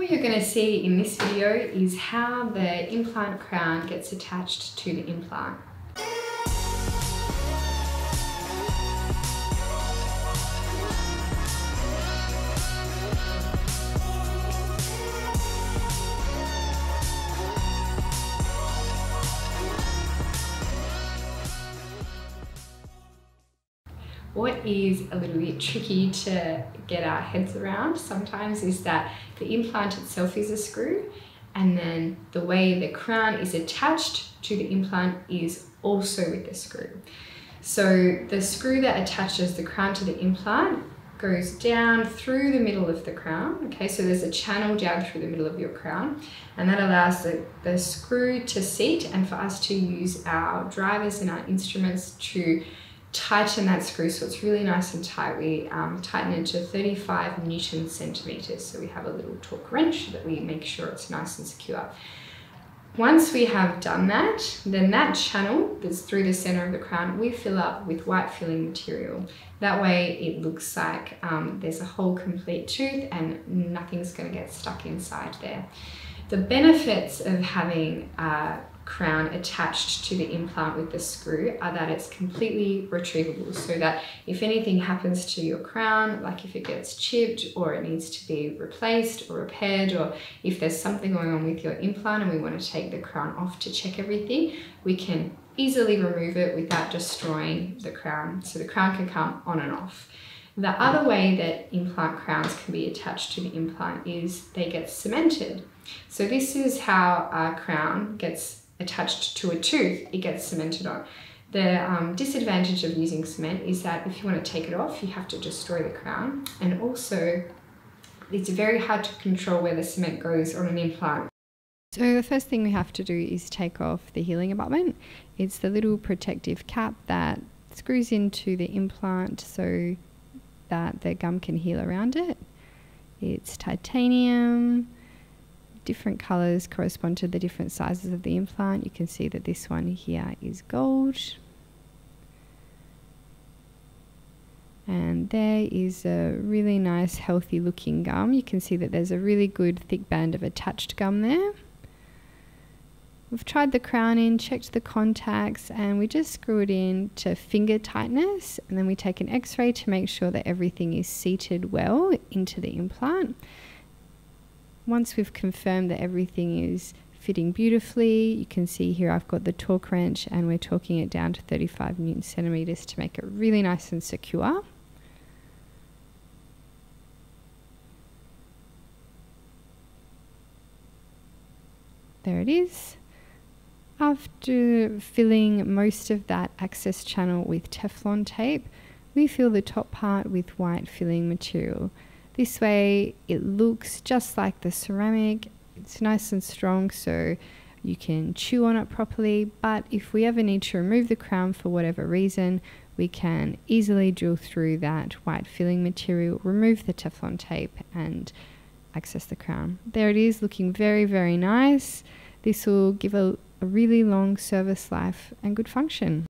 What you're going to see in this video is how the implant crown gets attached to the implant. What is a little bit tricky to get our heads around sometimes is that the implant itself is a screw, and then the way the crown is attached to the implant is also with the screw. So the screw that attaches the crown to the implant goes down through the middle of the crown, okay, so there's a channel down through the middle of your crown, and that allows the screw to seat and for us to use our drivers and our instruments to tighten that screw, so it's really nice and tight. We tighten it to 35 Newton centimeters. So we have a little torque wrench that we make sure it's nice and secure. Once we have done that, then that channel that's through the center of the crown, we fill up with white filling material. That way it looks like there's a whole complete tooth and nothing's going to get stuck inside there. The benefits of having crown attached to the implant with the screw are that it's completely retrievable, so that if anything happens to your crown, like if it gets chipped or it needs to be replaced or repaired, or if there's something going on with your implant and we want to take the crown off to check everything, we can easily remove it without destroying the crown. So the crown can come on and off. The other way that implant crowns can be attached to the implant is they get cemented. So this is how our crown gets attached to a tooth, it gets cemented on. The disadvantage of using cement is that if you want to take it off, you have to destroy the crown, and also it's very hard to control where the cement goes on an implant. So the first thing we have to do is take off the healing abutment. It's the little protective cap that screws into the implant so that the gum can heal around it. It's titanium. Different colours correspond to the different sizes of the implant. You can see that this one here is gold. And there is a really nice healthy looking gum. You can see that there's a really good thick band of attached gum there. We've tried the crown in, checked the contacts, and we just screw it in to finger tightness, and then we take an x-ray to make sure that everything is seated well into the implant. Once we've confirmed that everything is fitting beautifully, you can see here I've got the torque wrench and we're torquing it down to 35 Newton centimeters to make it really nice and secure. There it is. After filling most of that access channel with Teflon tape, we fill the top part with white filling material. This way it looks just like the ceramic. It's nice and strong so you can chew on it properly, but if we ever need to remove the crown for whatever reason, we can easily drill through that white filling material, remove the Teflon tape and access the crown. There it is, looking very, very nice. This will give a really long service life and good function.